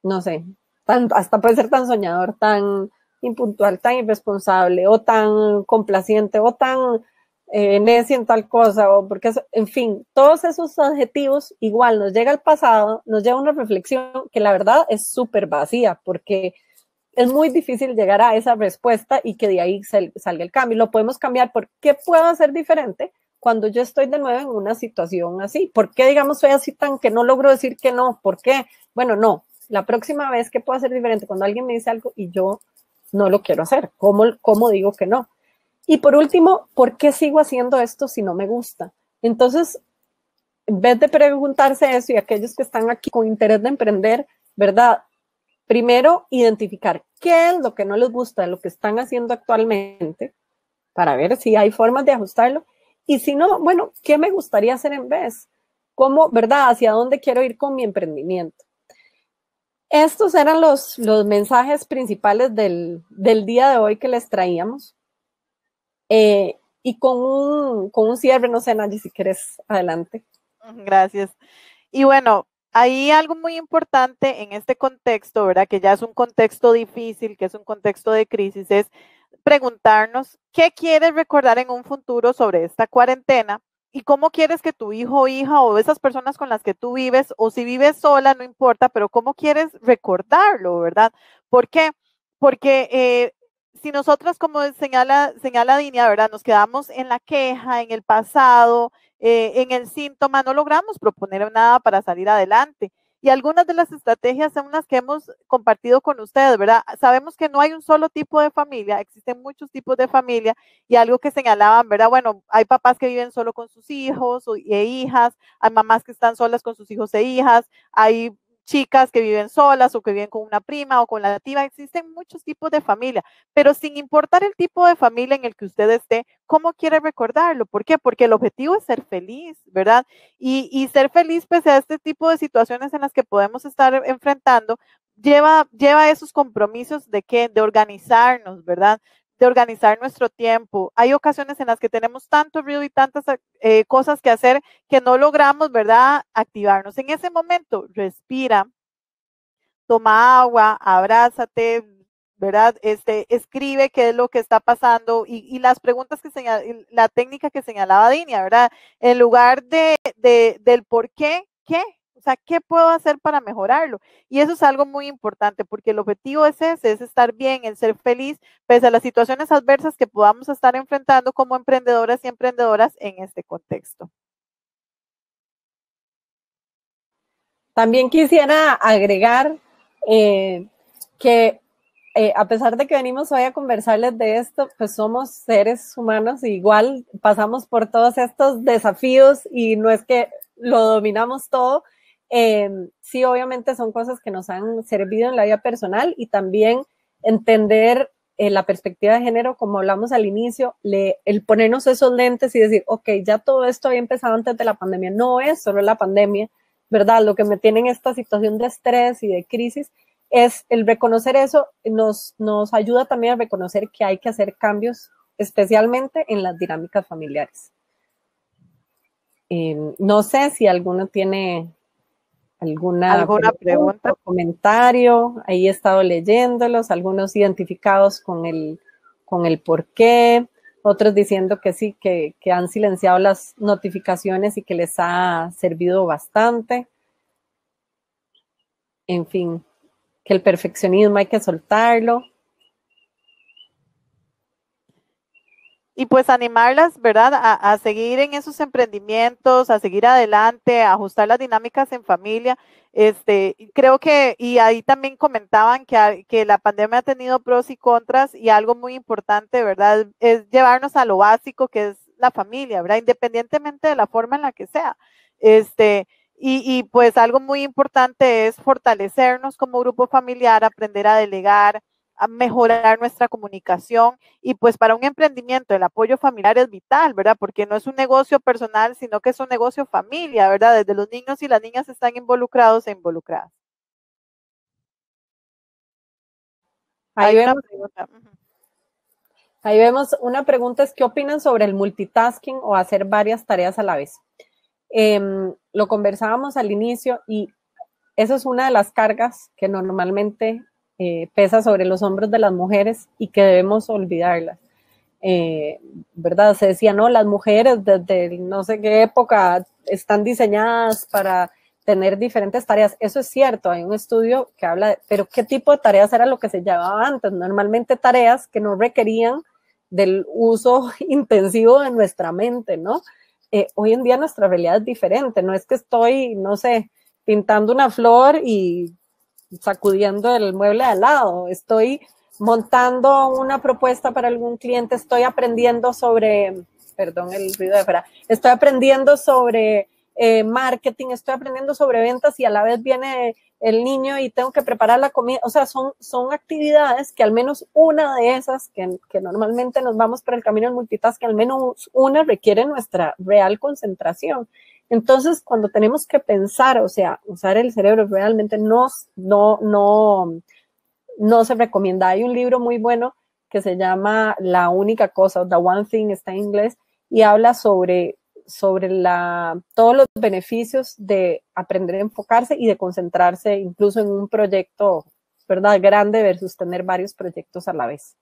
no sé, tan, hasta puede ser tan soñador, tan impuntual, tan irresponsable, o tan complaciente, o tan... Eh, necio en tal cosa, o porque, eso, en fin, todos esos adjetivos igual nos llega al pasado, nos lleva a una reflexión que la verdad es súper vacía, porque es muy difícil llegar a esa respuesta y que de ahí sal, salga el cambio. Lo podemos cambiar por qué puedo hacer diferente cuando yo estoy de nuevo en una situación así. ¿Por qué, digamos, soy así tan que no logro decir que no? ¿Por qué? Bueno, no, la próxima vez que puedo hacer diferente cuando alguien me dice algo y yo no lo quiero hacer, ¿cómo, cómo digo que no? Y por último, ¿por qué sigo haciendo esto si no me gusta? Entonces, en vez de preguntarse eso, y aquellos que están aquí con interés de emprender, ¿verdad? Primero, identificar qué es lo que no les gusta de lo que están haciendo actualmente, para ver si hay formas de ajustarlo. Y si no, bueno, ¿qué me gustaría hacer en vez? ¿Cómo, verdad? ¿Hacia dónde quiero ir con mi emprendimiento? Estos eran los, los mensajes principales del, del día de hoy que les traíamos. Eh, y con un, con un cierre, no sé, Nayi, si quieres, adelante. Gracias. Y bueno, hay algo muy importante en este contexto, ¿verdad? Que ya es un contexto difícil, que es un contexto de crisis, es preguntarnos qué quieres recordar en un futuro sobre esta cuarentena y cómo quieres que tu hijo o hija o esas personas con las que tú vives, o si vives sola, no importa, pero cómo quieres recordarlo, ¿verdad? ¿Por qué? Porque... Eh, si nosotras, como señala, señala Diana, ¿verdad? Nos quedamos en la queja, en el pasado, eh, en el síntoma, no logramos proponer nada para salir adelante. Y algunas de las estrategias son las que hemos compartido con ustedes, ¿verdad? Sabemos que no hay un solo tipo de familia, existen muchos tipos de familia, y algo que señalaban, ¿verdad? Bueno, hay papás que viven solo con sus hijos e hijas, hay mamás que están solas con sus hijos e hijas, hay chicas que viven solas o que viven con una prima o con la tía, existen muchos tipos de familia, pero sin importar el tipo de familia en el que usted esté, ¿cómo quiere recordarlo? ¿Por qué? Porque el objetivo es ser feliz, ¿verdad? Y, y ser feliz pese a este tipo de situaciones en las que podemos estar enfrentando, lleva, lleva esos compromisos de qué, de organizarnos, ¿verdad? De organizar nuestro tiempo. Hay ocasiones en las que tenemos tanto ruido y tantas eh, cosas que hacer que no logramos, ¿verdad?, activarnos. En ese momento, respira, toma agua, abrázate, ¿verdad? Este, escribe qué es lo que está pasando y, y las preguntas que señala, la técnica que señalaba Diana, ¿verdad? En lugar de, de, del por qué, ¿qué? O sea, ¿qué puedo hacer para mejorarlo? Y eso es algo muy importante porque el objetivo es ese, es estar bien, el ser feliz, pese a las situaciones adversas que podamos estar enfrentando como emprendedoras y emprendedoras en este contexto. También quisiera agregar eh, que eh, a pesar de que venimos hoy a conversarles de esto, pues somos seres humanos y igual pasamos por todos estos desafíos y no es que lo dominamos todo. eh, sí, obviamente son cosas que nos han servido en la vida personal, y también entender eh, la perspectiva de género, como hablamos al inicio, le, el ponernos esos lentes y decir, ok, ya todo esto había empezado antes de la pandemia, no es solo la pandemia, ¿verdad? Lo que me tiene en esta situación de estrés y de crisis es el reconocer eso, nos, nos ayuda también a reconocer que hay que hacer cambios, especialmente en las dinámicas familiares. Eh, no sé si alguno tiene alguna, ¿Alguna pregunta, pregunta o comentario. Ahí he estado leyéndolos, algunos identificados con el, con el por qué, otros diciendo que sí, que, que han silenciado las notificaciones y que les ha servido bastante. En fin, que el perfeccionismo hay que soltarlo. Y pues animarlas, ¿verdad? A, a seguir en esos emprendimientos, a seguir adelante, a ajustar las dinámicas en familia. Este, creo que, y ahí también comentaban que, que la pandemia ha tenido pros y contras, y algo muy importante, ¿verdad? Es llevarnos a lo básico, que es la familia, ¿verdad? Independientemente de la forma en la que sea. Este, y, y pues algo muy importante es fortalecernos como grupo familiar, aprender a delegar, a mejorar nuestra comunicación, y pues para un emprendimiento el apoyo familiar es vital, ¿verdad? Porque no es un negocio personal, sino que es un negocio familia, ¿verdad? Desde los niños y las niñas están involucrados e involucradas. Ahí, Hay vemos, una ahí vemos una pregunta, es ¿qué opinan sobre el multitasking o hacer varias tareas a la vez? Eh, lo conversábamos al inicio, y eso es una de las cargas que normalmente Eh, pesa sobre los hombros de las mujeres y que debemos olvidarlas, eh, ¿verdad? Se decía, no, las mujeres desde no sé qué época están diseñadas para tener diferentes tareas. Eso es cierto, hay un estudio que habla de, pero ¿qué tipo de tareas era lo que se llamaba antes? Normalmente tareas que no requerían del uso intensivo de nuestra mente, ¿no? Eh, hoy en día nuestra realidad es diferente, no es que estoy, no sé, pintando una flor y sacudiendo el mueble de al lado, estoy montando una propuesta para algún cliente, estoy aprendiendo sobre, perdón el ruido de fuera, estoy aprendiendo sobre eh, marketing, estoy aprendiendo sobre ventas, y a la vez viene el niño y tengo que preparar la comida. O sea, son, son actividades que al menos una de esas, que, que normalmente nos vamos por el camino del multitasking, al menos una requiere nuestra real concentración. Entonces, cuando tenemos que pensar, o sea, usar el cerebro realmente no, no, no, no se recomienda. Hay un libro muy bueno que se llama La única cosa, The One Thing, está en inglés, y habla sobre, sobre la, todos los beneficios de aprender a enfocarse y de concentrarse incluso en un proyecto, ¿verdad?, grande versus tener varios proyectos a la vez.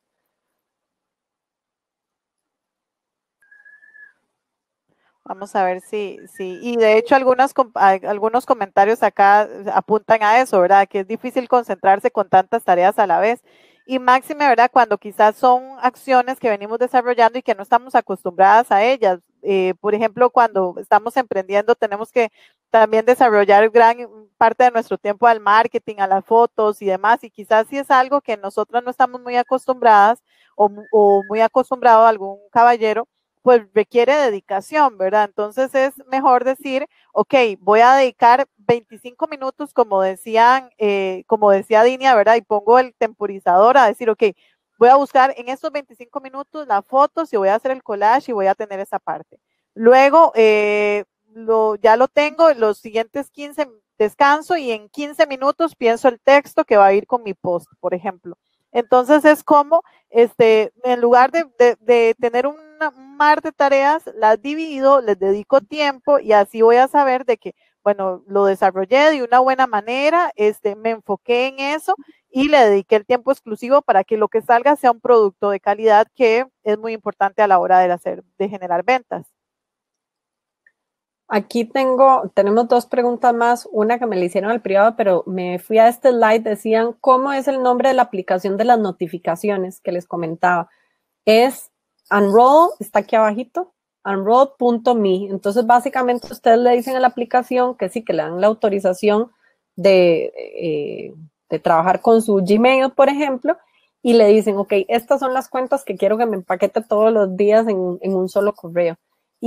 Vamos a ver si, si, y de hecho algunas, algunos comentarios acá apuntan a eso, ¿verdad? Que es difícil concentrarse con tantas tareas a la vez. Y máxime, ¿verdad?, cuando quizás son acciones que venimos desarrollando y que no estamos acostumbradas a ellas. Eh, por ejemplo, cuando estamos emprendiendo tenemos que también desarrollar gran parte de nuestro tiempo al marketing, a las fotos y demás. Y quizás si es algo que nosotras no estamos muy acostumbradas o, o muy acostumbrado a algún caballero, pues requiere dedicación, ¿verdad? Entonces es mejor decir, ok, voy a dedicar veinticinco minutos, como decían, eh, como decía Dinia, ¿verdad? Y pongo el temporizador a decir, ok, voy a buscar en estos veinticinco minutos las fotos y voy a hacer el collage y voy a tener esa parte. Luego, eh, lo, ya lo tengo, los siguientes quince descanso y en quince minutos pienso el texto que va a ir con mi post, por ejemplo. Entonces es como, este, en lugar de, de, de tener un mar de tareas, las divido, les dedico tiempo y así voy a saber de que, bueno, lo desarrollé de una buena manera, este, me enfoqué en eso y le dediqué el tiempo exclusivo para que lo que salga sea un producto de calidad, que es muy importante a la hora de hacer, de generar ventas. Aquí tengo, tenemos dos preguntas más, una que me le hicieron al privado, pero me fui a este slide, decían, ¿cómo es el nombre de la aplicación de las notificaciones que les comentaba? Es Unroll, está aquí abajito, Unroll punto me. Entonces, básicamente, ustedes le dicen a la aplicación que sí, que le dan la autorización de, eh, de trabajar con su Gmail, por ejemplo, y le dicen, ok, estas son las cuentas que quiero que me empaquete todos los días en, en un solo correo.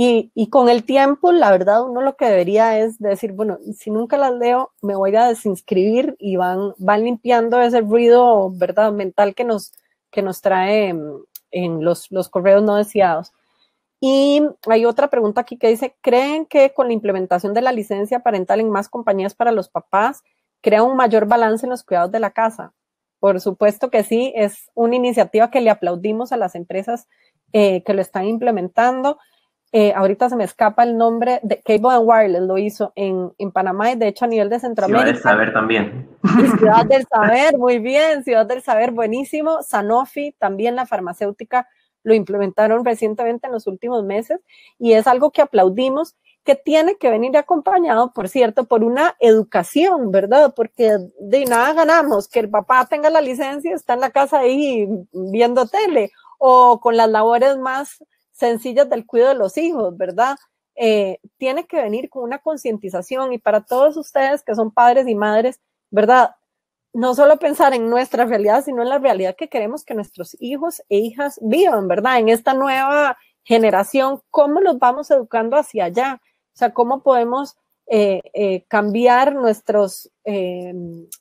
Y, y con el tiempo, la verdad, uno lo que debería es decir, bueno, si nunca las leo, me voy a desinscribir, y van, van limpiando ese ruido, ¿verdad?, mental que nos, que nos trae en los, los correos no deseados. Y hay otra pregunta aquí que dice, ¿creen que con la implementación de la licencia parental en más compañías para los papás crea un mayor balance en los cuidados de la casa? Por supuesto que sí, es una iniciativa que le aplaudimos a las empresas eh, que lo están implementando. Eh, ahorita se me escapa el nombre de Cable and Wireless, lo hizo en, en Panamá y de hecho a nivel de Centroamérica. Ciudad del Saber también. Ciudad del Saber, muy bien, Ciudad del Saber, buenísimo. Sanofi, también la farmacéutica, lo implementaron recientemente en los últimos meses y es algo que aplaudimos, que tiene que venir acompañado, por cierto, por una educación, ¿verdad? Porque de nada ganamos que el papá tenga la licencia y está en la casa ahí viendo tele o con las labores más sencillas del cuidado de los hijos, ¿verdad? Eh, tiene que venir con una concientización y para todos ustedes que son padres y madres, ¿verdad? No solo pensar en nuestra realidad, sino en la realidad que queremos que nuestros hijos e hijas vivan, ¿verdad? En esta nueva generación, ¿cómo los vamos educando hacia allá? O sea, ¿cómo podemos eh, eh, cambiar nuestros, eh,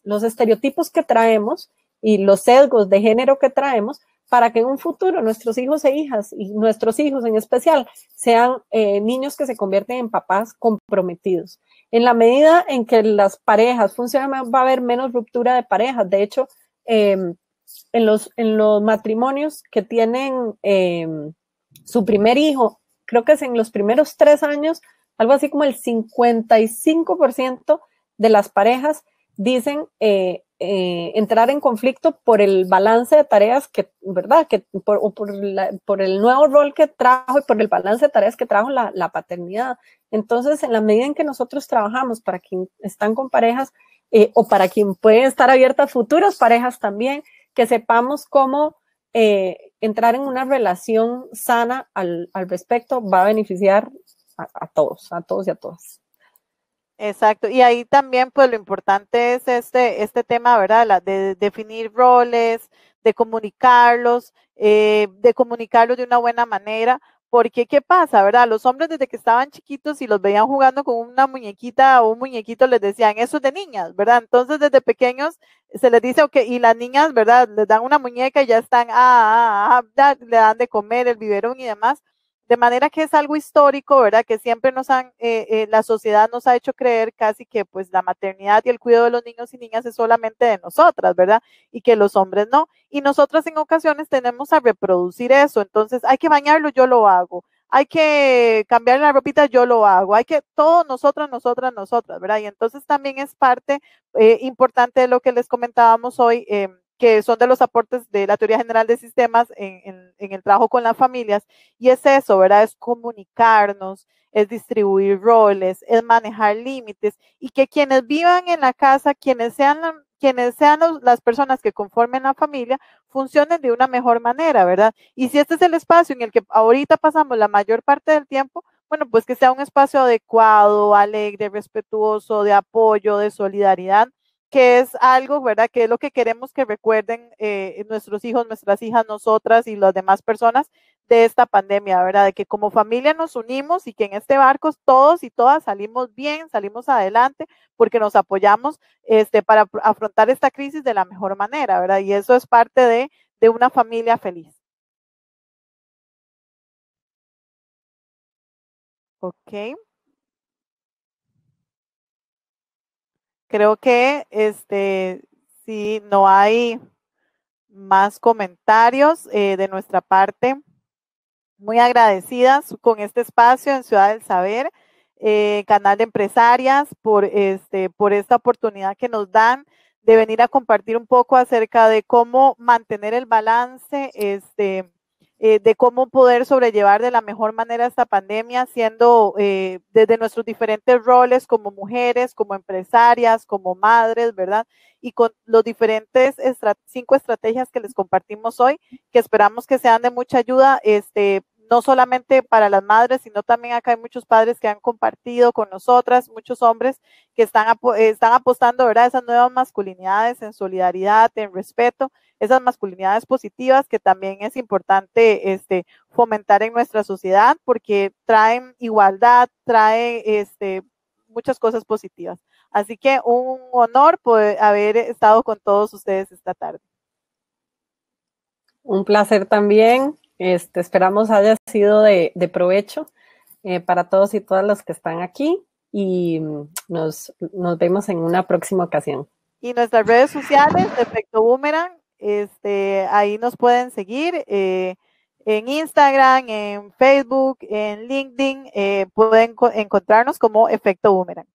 los estereotipos que traemos y los sesgos de género que traemos para que en un futuro nuestros hijos e hijas, y nuestros hijos en especial, sean eh, niños que se convierten en papás comprometidos? En la medida en que las parejas funcionan, va a haber menos ruptura de parejas. De hecho, eh, en, los, en los matrimonios que tienen eh, su primer hijo, creo que es en los primeros tres años, algo así como el cincuenta y cinco por ciento de las parejas dicen eh, Eh, entrar en conflicto por el balance de tareas que, ¿verdad? Que por, o por, la, por el nuevo rol que trajo y por el balance de tareas que trajo la, la paternidad. Entonces, en la medida en que nosotros trabajamos para quien están con parejas eh, o para quien pueden estar abiertas futuras parejas también, que sepamos cómo eh, entrar en una relación sana al, al respecto va a beneficiar a, a todos, a todos y a todas. Exacto, y ahí también pues lo importante es este, este tema, ¿verdad? La, de definir roles, de comunicarlos, eh, de comunicarlos de una buena manera, porque ¿qué pasa, verdad? Los hombres desde que estaban chiquitos y los veían jugando con una muñequita o un muñequito les decían, eso es de niñas, ¿verdad? Entonces desde pequeños se les dice, ok, y las niñas, ¿verdad? Les dan una muñeca y ya están, ah, ah, ah, le dan de comer, el biberón y demás. De manera que es algo histórico, ¿verdad? Que siempre nos han, eh, eh, la sociedad nos ha hecho creer casi que pues la maternidad y el cuidado de los niños y niñas es solamente de nosotras, ¿verdad? Y que los hombres no. Y nosotras en ocasiones tenemos a reproducir eso. Entonces, hay que bañarlo, yo lo hago. Hay que cambiar la ropita, yo lo hago. Hay que, todo nosotras, nosotras, nosotras, ¿verdad? Y entonces también es parte eh, importante de lo que les comentábamos hoy, eh, que son de los aportes de la teoría general de sistemas en, en, en el trabajo con las familias, y es eso, ¿verdad? Es comunicarnos, es distribuir roles, es manejar límites, y que quienes vivan en la casa, quienes sean, la, quienes sean los, las personas que conformen la familia, funcionen de una mejor manera, ¿verdad? Y si este es el espacio en el que ahorita pasamos la mayor parte del tiempo, bueno, pues que sea un espacio adecuado, alegre, respetuoso, de apoyo, de solidaridad, que es algo, ¿verdad?, que es lo que queremos que recuerden eh, nuestros hijos, nuestras hijas, nosotras y las demás personas de esta pandemia, ¿verdad?, de que como familia nos unimos y que en este barco todos y todas salimos bien, salimos adelante, porque nos apoyamos este, para afrontar esta crisis de la mejor manera, ¿verdad?, y eso es parte de, de una familia feliz. Ok. Creo que este si no hay más comentarios eh, de nuestra parte, muy agradecidas con este espacio en Ciudad del Saber, eh, Canal de Empresarias, por, este, por esta oportunidad que nos dan de venir a compartir un poco acerca de cómo mantener el balance, este, Eh, de cómo poder sobrellevar de la mejor manera esta pandemia, siendo eh, desde nuestros diferentes roles como mujeres, como empresarias, como madres, ¿verdad? Y con los diferentes estra- cinco estrategias que les compartimos hoy, que esperamos que sean de mucha ayuda, este, no solamente para las madres, sino también acá hay muchos padres que han compartido con nosotras, muchos hombres que están, ap están apostando, ¿verdad?, esas nuevas masculinidades en solidaridad, en respeto, esas masculinidades positivas que también es importante este, fomentar en nuestra sociedad, porque traen igualdad, traen este, muchas cosas positivas. Así que un honor poder haber estado con todos ustedes esta tarde. Un placer también. Este, esperamos haya sido de, de provecho eh, para todos y todas los que están aquí y nos, nos vemos en una próxima ocasión. Y nuestras redes sociales, Efecto Boomerang, este, ahí nos pueden seguir eh, en Instagram, en Facebook, en LinkedIn, eh, pueden encontrarnos como Efecto Boomerang.